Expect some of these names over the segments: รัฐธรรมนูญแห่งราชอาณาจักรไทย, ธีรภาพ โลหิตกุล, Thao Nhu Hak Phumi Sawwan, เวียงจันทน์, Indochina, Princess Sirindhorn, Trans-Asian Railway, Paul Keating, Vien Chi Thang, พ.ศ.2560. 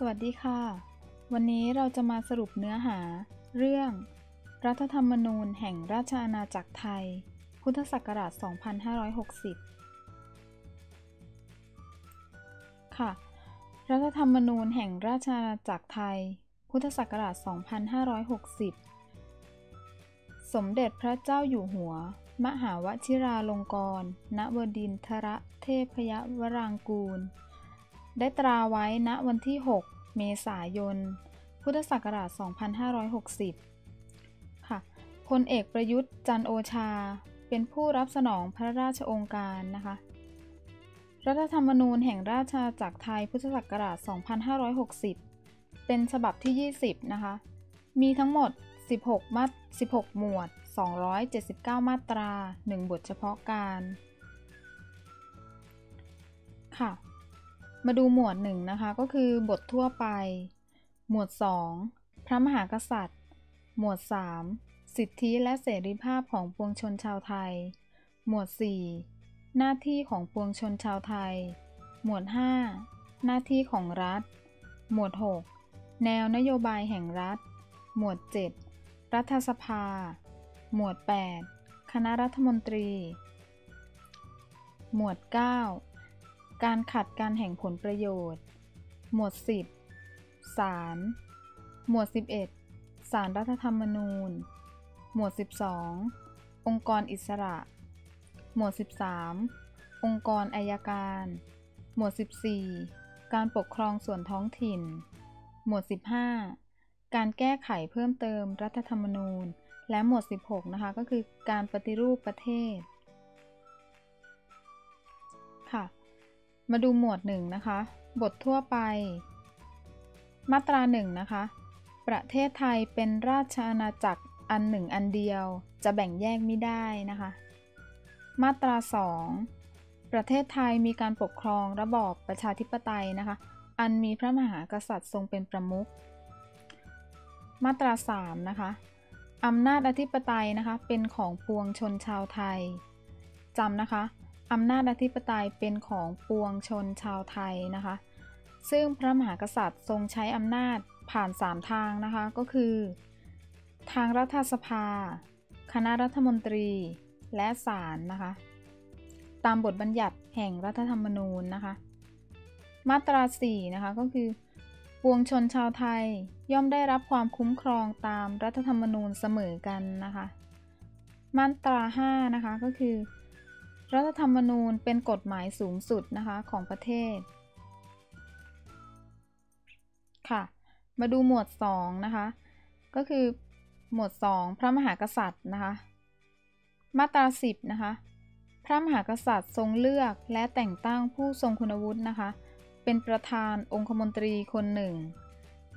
สวัสดีค่ะวันนี้เราจะมาสรุปเนื้อหาเรื่องรัฐธรรมนูญแห่งราชอาณาจักรไทยพุทธศักราช 2560 ค่ะรัฐธรรมนูญแห่งราชอาณาจักรไทยพุทธศักราช 2560 สมเด็จพระเจ้าอยู่หัวมหาวชิราลงกรณวดินทรเทพยวรางกูลได้ตราไว้ณวันที่6เมษายนพุทธศักราช 2560 ค่ะพลเอกประยุทธ์จันทร์โอชาเป็นผู้รับสนองพระราชโองการนะคะรัฐธรรมนูญแห่งราชอาณาจักรไทยพุทธศักราช 2560 เป็นฉบับที่20นะคะมีทั้งหมด16 หมวด279มาตรา1บทเฉพาะการค่ะมาดูหมวด1นะคะก็คือบททั่วไปหมวด2พระมหากษัตริย์หมวด3สิทธิและเสรีภาพของปวงชนชาวไทยหมวด4หน้าที่ของปวงชนชาวไทยหมวด5หน้าที่ของรัฐหมวด6แนวนโยบายแห่งรัฐหมวด7รัฐสภาหมวด8คณะรัฐมนตรีหมวด9การขัดกันแห่งผลประโยชน์หมวด10ศาลหมวด11ศาลรัฐธรรมนูญหมวด12องค์กรอิสระหมวด13องค์กรอัยการหมวด14การปกครองส่วนท้องถิ่นหมวด15การแก้ไขเพิ่มเติมรัฐธรรมนูญและหมวด16นะคะก็คือการปฏิรูปประเทศค่ะมาดูหมวด1นะคะบททั่วไปมาตรา1นะคะประเทศไทยเป็นราชอาณาจักรอันหนึ่งอันเดียวจะแบ่งแยกไม่ได้นะคะมาตรา2ประเทศไทยมีการปกครองระบอบประชาธิปไตยนะคะอันมีพระมหากษัตริย์ทรงเป็นประมุขมาตรา3นะคะอำนาจอธิปไตยนะคะเป็นของปวงชนชาวไทยจำนะคะอำนาจอธิปไตยเป็นของปวงชนชาวไทยนะคะซึ่งพระมหากษัตริย์ทรงใช้อำนาจผ่าน3ทางนะคะก็คือทางรัฐสภาคณะรัฐมนตรีและศาลนะคะตามบทบัญญัติแห่งรัฐธรรมนูญนะคะมาตรา4นะคะก็คือปวงชนชาวไทยย่อมได้รับความคุ้มครองตามรัฐธรรมนูญเสมอกันนะคะมาตรา5นะคะก็คือรัฐธรรมนูญเป็นกฎหมายสูงสุดนะคะของประเทศค่ะมาดูหมวด2นะคะก็คือหมวด2พระมหากษัตริย์นะคะมาตรา10นะคะพระมหากษัตริย์ทรงเลือกและแต่งตั้งผู้ทรงคุณวุฒินะคะเป็นประธานองคมนตรีคนหนึ่ง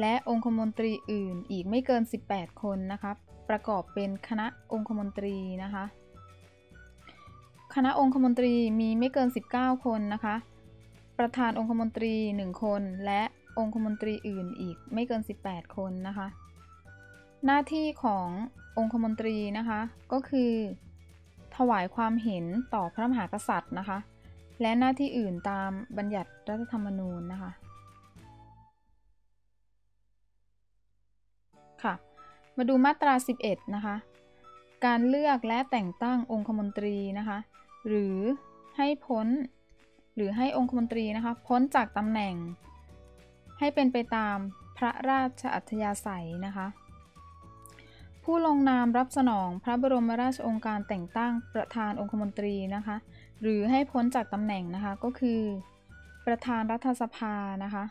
และองคมนตรีอื่นอีกไม่เกิน18คนนะคะประกอบเป็นคณะองคมนตรีนะคะคณะองคมนตรีมีไม่เกิน19คนนะคะประธานองคมนตรี1คนและองคมนตรีอื่นอีกไม่เกิน18คนนะคะหน้าที่ขององคมนตรีนะคะก็คือถวายความเห็นต่อพระมหากษัตริย์นะคะและหน้าที่อื่นตามบัญญัติรัฐธรรมนูญนะคะค่ะมาดูมาตรา11นะคะการเลือกและแต่งตั้งองคมนตรีนะคะหรือให้องคมนตรีนะคะพ้นจากตำแหน่งให้เป็นไปตามพระราชอัธยาศัยนะคะผู้ลงนามรับสนองพระบรมราชโองการแต่งตั้งประธานองคมนตรีนะคะหรือให้พ้นจากตำแหน่งนะคะก็คือประธานรัฐสภานะคะ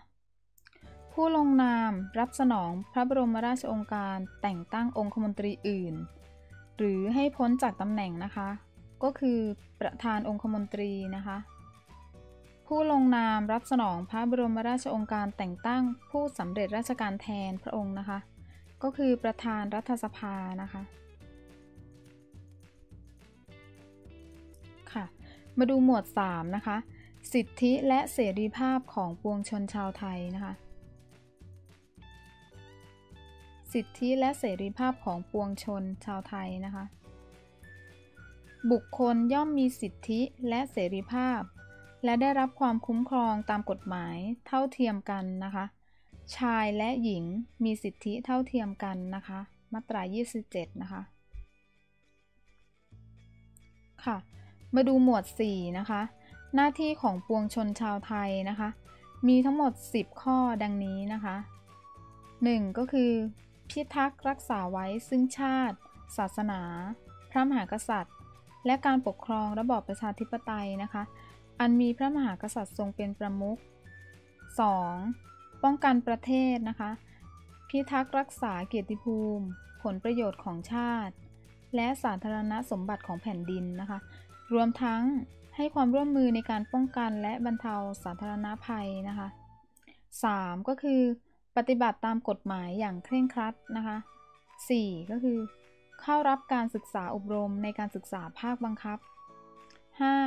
ผู้ลงนามรับสนองพระบรมราชโองการแต่งตั้งองคมนตรีอื่นหรือให้พ้นจากตำแหน่งนะคะก็คือประธานองคมนตรีนะคะผู้ลงนามรับสนองพระบรมราชโองการแต่งตั้งผู้สำเร็จราชการแทนพระองค์นะคะก็คือประธานรัฐสภานะคะค่ะมาดูหมวด3นะคะสิทธิและเสรีภาพของปวงชนชาวไทยนะคะสิทธิและเสรีภาพของปวงชนชาวไทยนะคะบุคคลย่อมมีสิทธิและเสรีภาพและได้รับความคุ้มครองตามกฎหมายเท่าเทียมกันนะคะ ชายและหญิงมีสิทธิเท่าเทียมกันนะคะมาตรา 27นะคะค่ะมาดูหมวด4นะคะหน้าที่ของปวงชนชาวไทยนะคะมีทั้งหมด10ข้อดังนี้นะคะ1ก็คือพิทักษ์รักษาไว้ซึ่งชาติศาสนาพระมหากษัตริย์และการปกครองระบอบประชาธิปไตยนะคะอันมีพระมหากษัตริย์ทรงเป็นประมุข 2. ป้องกันประเทศนะคะพิทักษ์รักษาเกียรติภูมิผลประโยชน์ของชาติและสาธารณสมบัติของแผ่นดินนะคะรวมทั้งให้ความร่วมมือในการป้องกันและบรรเทาสาธารณภัยนะคะ 3. ก็คือปฏิบัติตามกฎหมายอย่างเคร่งครัดนะคะ 4. ก็คือเข้ารับการศึกษาอบรมในการศึกษาภาคบังคับ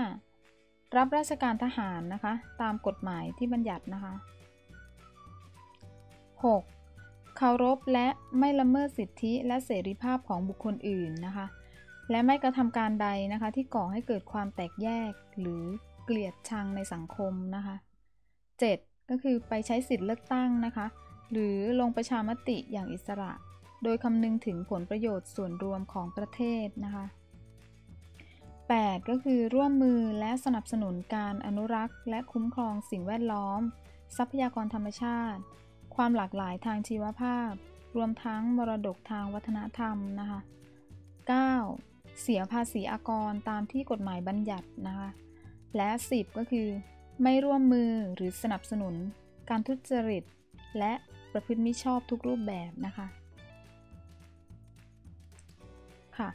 5. รับราชการทหารนะคะตามกฎหมายที่บัญญัตินะคะ 6. เคารพและไม่ละเมิดสิทธิและเสรีภาพของบุคคลอื่นนะคะและไม่กระทำการใดนะคะที่ก่อให้เกิดความแตกแยกหรือเกลียดชังในสังคมนะคะ 7. ก็คือไปใช้สิทธิเลือกตั้งนะคะหรือลงประชามติอย่างอิสระโดยคำนึงถึงผลประโยชน์ส่วนรวมของประเทศนะคะ 8. ก็คือร่วมมือและสนับสนุนการอนุรักษ์และคุ้มครองสิ่งแวดล้อมทรัพยากรธรรมชาติความหลากหลายทางชีวภาพรวมทั้งมรดกทางวัฒนธรรมนะคะ 9. เสียภาษีอากรตามที่กฎหมายบัญญัตินะคะและ 10. ก็คือไม่ร่วมมือหรือสนับสนุนการทุจริตและประพฤติมิชอบทุกรูปแบบนะคะค่ะ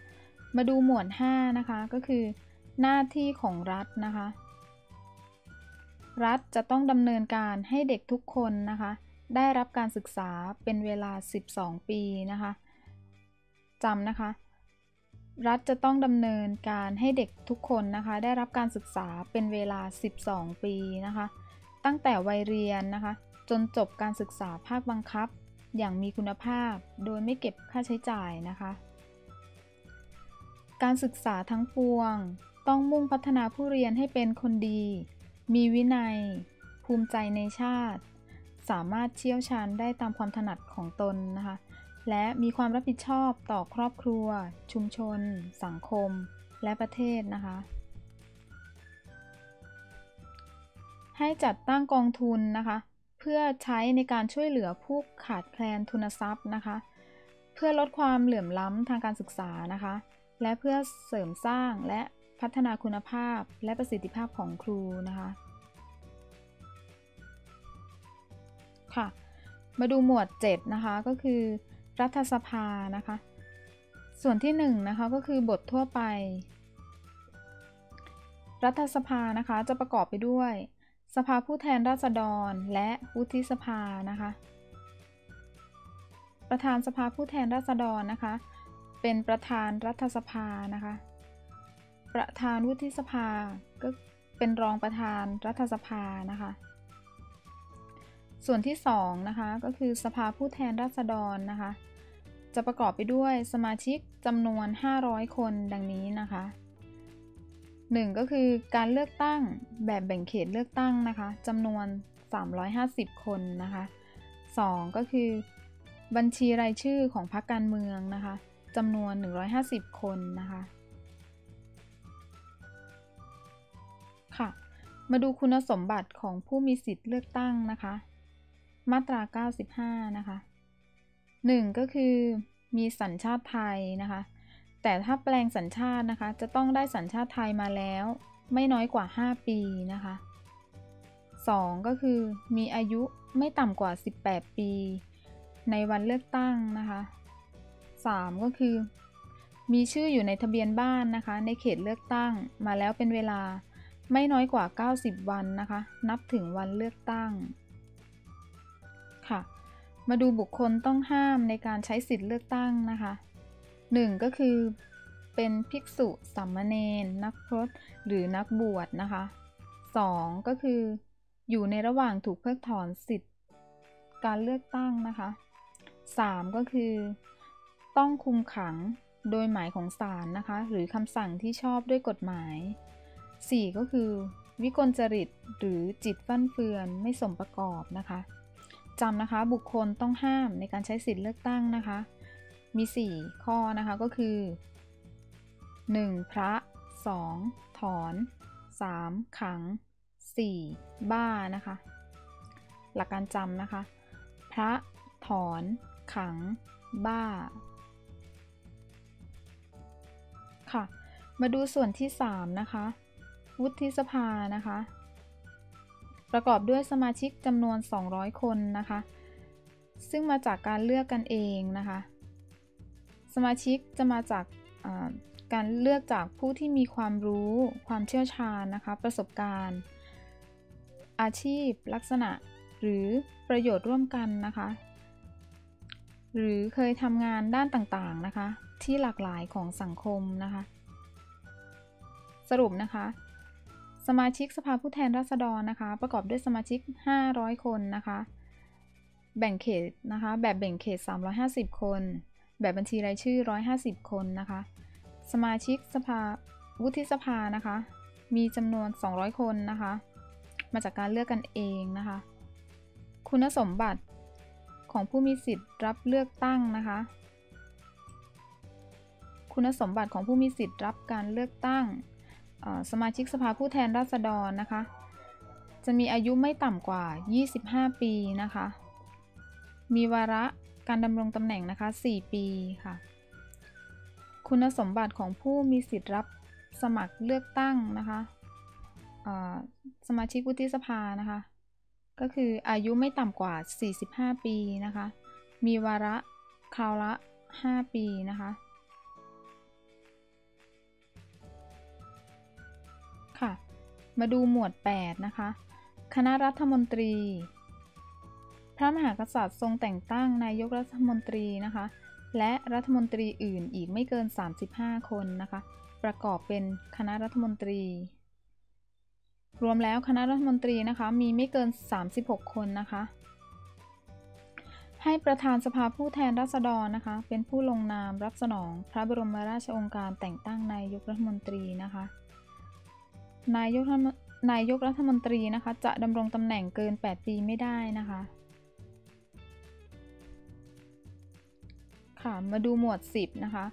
มาดูหมวด5นะคะก็คือหน้าที่ของรัฐนะคะรัฐจะต้องดำเนินการให้เด็กทุกคนนะคะได้รับการศึกษาเป็นเวลา12ปีนะคะจำนะคะรัฐจะต้องดำเนินการให้เด็กทุกคนนะคะได้รับการศึกษาเป็นเวลา12ปีนะคะตั้งแต่วัยเรียนนะคะจนจบการศึกษาภาคบังคับอย่างมีคุณภาพโดยไม่เก็บค่าใช้จ่ายนะคะการศึกษาทั้งปวงต้องมุ่งพัฒนาผู้เรียนให้เป็นคนดีมีวินัยภูมิใจในชาติสามารถเชี่ยวชาญได้ตามความถนัดของตนนะคะและมีความรับผิดชอบต่อครอบครัวชุมชนสังคมและประเทศนะคะให้จัดตั้งกองทุนนะคะเพื่อใช้ในการช่วยเหลือผู้ขาดแคลนทุนทรัพย์นะคะเพื่อลดความเหลื่อมล้ำทางการศึกษานะคะและเพื่อเสริมสร้างและพัฒนาคุณภาพและประสิทธิภาพของครูนะคะค่ะมาดูหมวด7นะคะก็คือรัฐสภานะคะส่วนที่1นะคะก็คือบททั่วไปรัฐสภานะคะจะประกอบไปด้วยสภาผู้แทนราษฎรและวุฒิสภานะคะประธานสภาผู้แทนราษฎรนะคะเป็นประธานรัฐสภานะคะประธานวุฒิสภาก็เป็นรองประธานรัฐสภานะคะส่วนที่2นะคะก็คือสภาผู้แทนราษฎรนะคะจะประกอบไปด้วยสมาชิกจำนวน500คนดังนี้นะคะ1ก็คือการเลือกตั้งแบบแบ่งเขตเลือกตั้งนะคะจำนวน350คนนะคะ2ก็คือบัญชีรายชื่อของพรรคการเมืองนะคะจำนวน150คนนะคะค่ะมาดูคุณสมบัติของผู้มีสิทธิ์เลือกตั้งนะคะมาตรา95นะคะ1ก็คือมีสัญชาติไทยนะคะแต่ถ้าแปลงสัญชาตินะคะจะต้องได้สัญชาติไทยมาแล้วไม่น้อยกว่า5ปีนะคะ2ก็คือมีอายุไม่ต่ำกว่า18ปีในวันเลือกตั้งนะคะ3ก็คือมีชื่ออยู่ในทะเบียนบ้านนะคะในเขตเลือกตั้งมาแล้วเป็นเวลาไม่น้อยกว่า90วันนะคะนับถึงวันเลือกตั้งค่ะมาดูบุคคลต้องห้ามในการใช้สิทธิเลือกตั้งนะคะ1ก็คือเป็นภิกษุสามเณรนักพรตหรือนักบวชนะคะ2ก็คืออยู่ในระหว่างถูกเพิกถอนสิทธิการเลือกตั้งนะคะ3ก็คือต้องคุมขังโดยหมายของศาลนะคะหรือคำสั่งที่ชอบด้วยกฎหมาย4ก็คือวิกลจริตหรือจิตฟั่นเฟือนไม่สมประกอบนะคะ จำนะคะบุคคลต้องห้ามในการใช้สิทธิเลือกตั้งนะคะมี4ข้อนะคะก็คือ1พระ2ถอน3ขัง4บ้านะคะหลักการจำนะคะพระถอนขังบ้าค่ะมาดูส่วนที่3นะคะวุฒิสภานะคะประกอบด้วยสมาชิกจำนวน200คนนะคะซึ่งมาจากการเลือกกันเองนะคะสมาชิกจะมาจากการเลือกจากผู้ที่มีความรู้ความเชี่ยวชาญนะคะประสบการณ์อาชีพลักษณะหรือประโยชน์ร่วมกันนะคะหรือเคยทำงานด้านต่างๆนะคะที่หลากหลายของสังคมนะคะสรุปนะคะสมาชิกสภาผู้แทนราษฎรนะคะประกอบด้วยสมาชิก500คนนะคะแบ่งเขตนะคะแบบแบ่งเขต350คนแบบบัญชีรายชื่อ150คนนะคะสมาชิกสภาวุฒิสภานะคะมีจำนวน200คนนะคะมาจากการเลือกกันเองนะคะคุณสมบัติของผู้มีสิทธิ์รับเลือกตั้งนะคะคุณสมบัติของผู้มีสิทธิ์รับการเลือกตั้งสมาชิกสภาผู้แทนราษฎรนะคะจะมีอายุไม่ต่ำกว่า25ปีนะคะมีวาระการดำรงตำแหน่งนะคะ4ปีค่ะคุณสมบัติของผู้มีสิทธิ์รับสมัครเลือกตั้งนะคะสมาชิกวุฒิสภานะคะก็คืออายุไม่ต่ำกว่า45ปีนะคะมีวาระคราวละ5ปีนะคะค่ะมาดูหมวด8นะคะคณะรัฐมนตรีพระมหากษัตริย์ทรงแต่งตั้งนายกรัฐมนตรีนะคะและรัฐมนตรีอื่นอีกไม่เกิน35คนนะคะประกอบเป็นคณะรัฐมนตรีรวมแล้วคณะรัฐมนตรีนะคะมีไม่เกิน36คนนะคะให้ประธานสภาผู้แทนราษฎรนะคะเป็นผู้ลงนามรับสนองพระบรมราชโองการแต่งตั้งนายกรัฐมนตรีนะคะนายกรัฐมนตรีนะคะจะดำรงตำแหน่งเกิน8ปีไม่ได้นะคะค่ะมาดูหมวด10นะคะ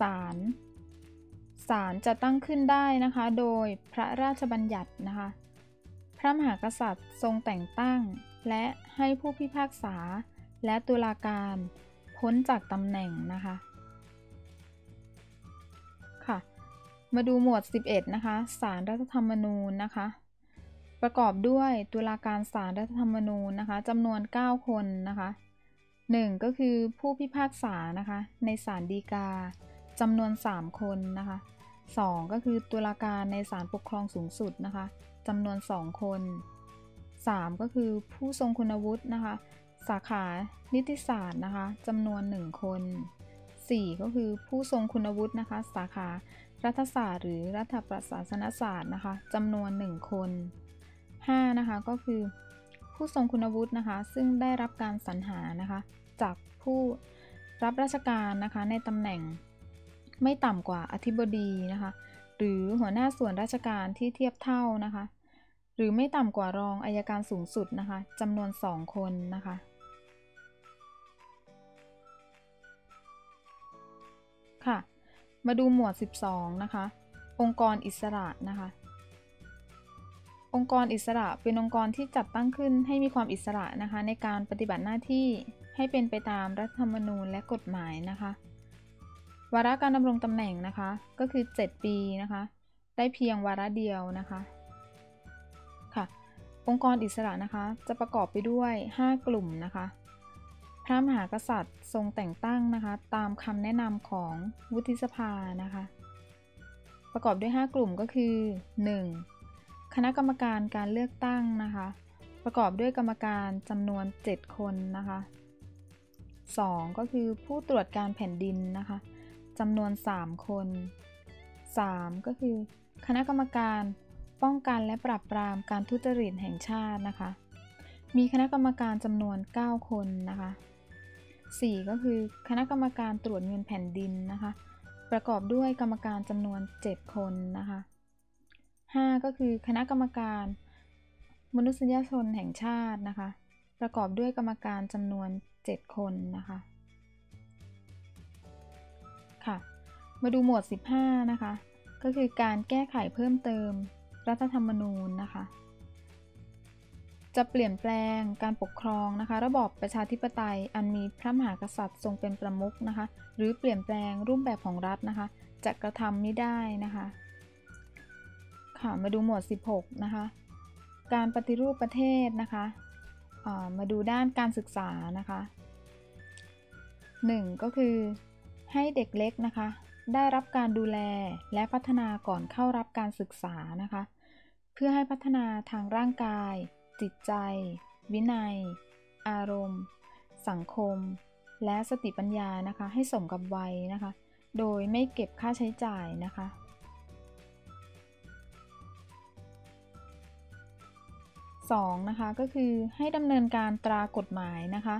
ศาลจะตั้งขึ้นได้นะคะโดยพระราชบัญญัตินะคะพระมหากษัตริย์ทรงแต่งตั้งและให้ผู้พิพากษาและตุลาการพ้นจากตำแหน่งนะคะค่ะมาดูหมวด11นะคะศาลรัฐธรรมนูญนะคะประกอบด้วยตุลาการศาลรัฐธรรมนูญนะคะจำนวน9คนนะคะ1ก็คือผู้พิพากษานะคะในศาลฎีกาจำนวน3คนนะคะ2ก็คือตุลาการในศาลปกครองสูงสุดนะคะจำนวน2คน3ก็คือผู้ทรงคุณวุฒินะคะสาขานิติศาสตร์นะคะจำนวน1คน4ก็คือผู้ทรงคุณวุฒินะคะสาขารัฐศาสตร์หรือรัฐประศาสนศาสตร์นะคะจำนวน1คน5นะคะก็คือผู้ทรงคุณวุฒินะคะซึ่งได้รับการสรรหานะคะจากผู้รับราชการนะคะในตำแหน่งไม่ต่ำกว่าอธิบดีนะคะหรือหัวหน้าส่วนราชการที่เทียบเท่านะคะหรือไม่ต่ำกว่ารองอัยการสูงสุดนะคะจำนวน2คนนะคะค่ะมาดูหมวด12นะคะองค์กรอิสระนะคะองค์กรอิสระเป็นองค์กรที่จัดตั้งขึ้นให้มีความอิสระนะคะในการปฏิบัติหน้าที่ให้เป็นไปตามรัฐธรรมนูญและกฎหมายนะคะวาระการดำรงตำแหน่งนะคะก็คือ7ปีนะคะได้เพียงวาระเดียวนะคะค่ะองค์กรอิสระนะคะจะประกอบไปด้วย5กลุ่มนะคะพระมหากษัตริย์ทรงแต่งตั้งนะคะตามคำแนะนำของวุฒิสภานะคะประกอบด้วย5กลุ่มก็คือ1คณะกรรมการการเลือกตั้งนะคะประกอบด้วยกรรมการจำนวน7คนนะคะ2ก็คือผู้ตรวจการแผ่นดินนะคะจำนวน3คน3ก็คือคณะกรรมการป้องกันและปราบปรามการทุจริตแห่งชาตินะคะมีคณะกรรมการจำนวน9คนนะคะ4ก็คือคณะกรรมการตรวจเงินแผ่นดินนะคะประกอบด้วยกรรมการจำนวน7คนนะคะ5ก็คือคณะกรรมการมนุษยชนแห่งชาตินะคะ ประกอบด้วยกรรมการจำนวน7คนนะคะค่ะมาดูหมวด15นะคะก็คือการแก้ไขเพิ่มเติมรัฐธรรมนูญนะคะจะเปลี่ยนแปลงการปกครองนะคะระบอบประชาธิปไตยอันมีพระมหากษัตริย์ทรงเป็นประมุขนะคะหรือเปลี่ยนแปลงรูปแบบของรัฐนะคะจะกระทำไม่ได้นะคะค่ะมาดูหมวด16นะคะการปฏิรูปประเทศนะคะมาดูด้านการศึกษานะคะ1ก็คือให้เด็กเล็กนะคะได้รับการดูแลและพัฒนาก่อนเข้ารับการศึกษานะคะเพื่อให้พัฒนาทางร่างกายจิตใจวินัยอารมณ์สังคมและสติปัญญานะคะให้สมกับวัยนะคะโดยไม่เก็บค่าใช้จ่ายนะคะ2นะคะก็คือให้ดำเนินการตรากฎหมายนะคะ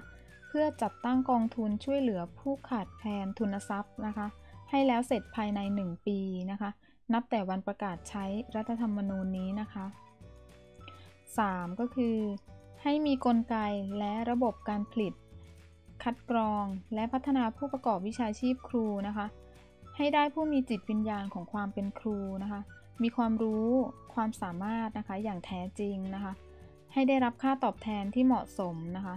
เพื่อจัดตั้งกองทุนช่วยเหลือผู้ขาดแคลนทุนทรัพย์นะคะให้แล้วเสร็จภายใน1ปีนะคะนับแต่วันประกาศใช้รัฐธรรมนูญนี้นะคะ3ก็คือให้มีกลไกและระบบการผลิตคัดกรองและพัฒนาผู้ประกอบวิชาชีพครูนะคะให้ได้ผู้มีจิตวิญญาณของความเป็นครูนะคะมีความรู้ความสามารถนะคะอย่างแท้จริงนะคะให้ได้รับค่าตอบแทนที่เหมาะสมนะคะ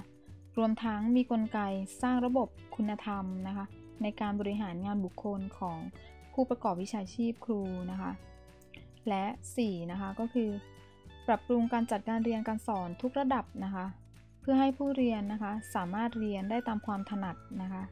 รวมทั้งมีกลไกสร้างระบบคุณธรรมนะคะในการบริหารงานบุคคลของผู้ประกอบวิชาชีพครูนะคะและ4นะคะก็คือปรับปรุงการจัดการเรียนการสอนทุกระดับนะคะเพื่อให้ผู้เรียนนะคะสามารถเรียนได้ตามความถนัดนะคะ